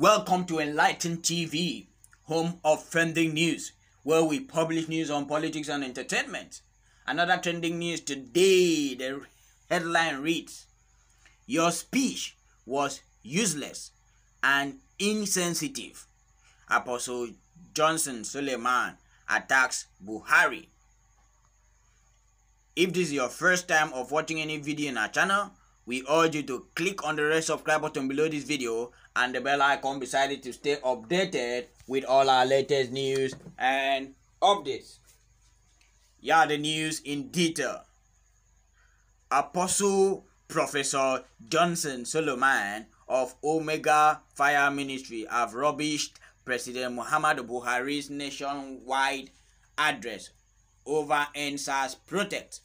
Welcome to Enlighten TV, home of trending news, where we publish news on politics and entertainment. Another trending news today, the headline reads, "Your speech was useless and insensitive. Apostle Johnson Suleman attacks Buhari." If this is your first time of watching any video in our channel, we urge you to click on the red subscribe button below this video and the bell icon beside it to stay updated with all our latest news and updates. Yeah, the news in detail. Apostle Professor Johnson Suleman of Omega Fire Ministry have rubbished President Muhammadu Buhari's nationwide address over EndSARS protest.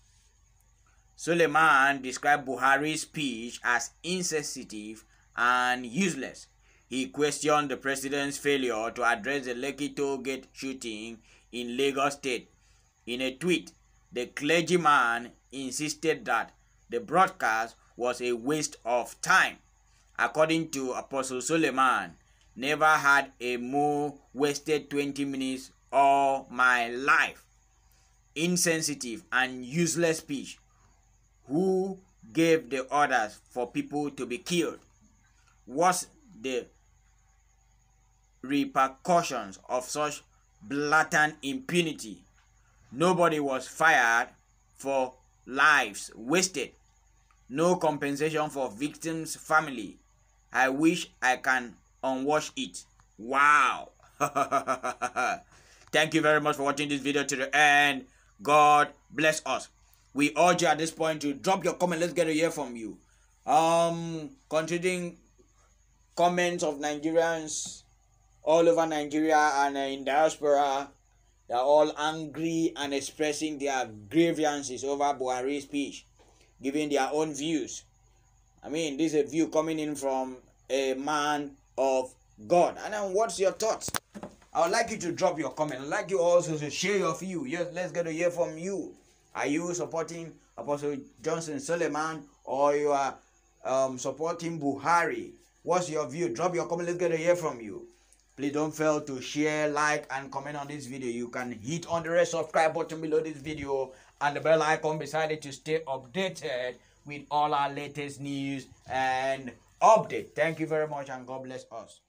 Suleman described Buhari's speech as insensitive and useless. He questioned the president's failure to address the Lekki Toll Gate shooting in Lagos State. In a tweet, the clergyman insisted that the broadcast was a waste of time. According to Apostle Suleman, "Never had a more wasted 20 minutes all my life. Insensitive and useless speech. Who gave the orders for people to be killed? What's the repercussions of such blatant impunity? Nobody was fired for lives wasted. No compensation for victims' family. I wish I can unwatch it." Wow. Thank you very much for watching this video to the end. God bless us. We urge you at this point to drop your comment. Let's get to hear from you. Considering comments of Nigerians all over Nigeria and in diaspora, they're all angry and expressing their grievances over Buhari's speech, giving their own views. I mean, this is a view coming in from a man of God. And then what's your thoughts? I would like you to drop your comment. I'd like you also to share your view. Yes, let's get to hear from you. Are you supporting Apostle Johnson Suleman, or you are supporting Buhari? What's your view? Drop your comment. Let's get to hear from you. Please don't fail to share, like, and comment on this video. You can hit on the red subscribe button below this video and the bell icon beside it to stay updated with all our latest news and updates. Thank you very much and God bless us.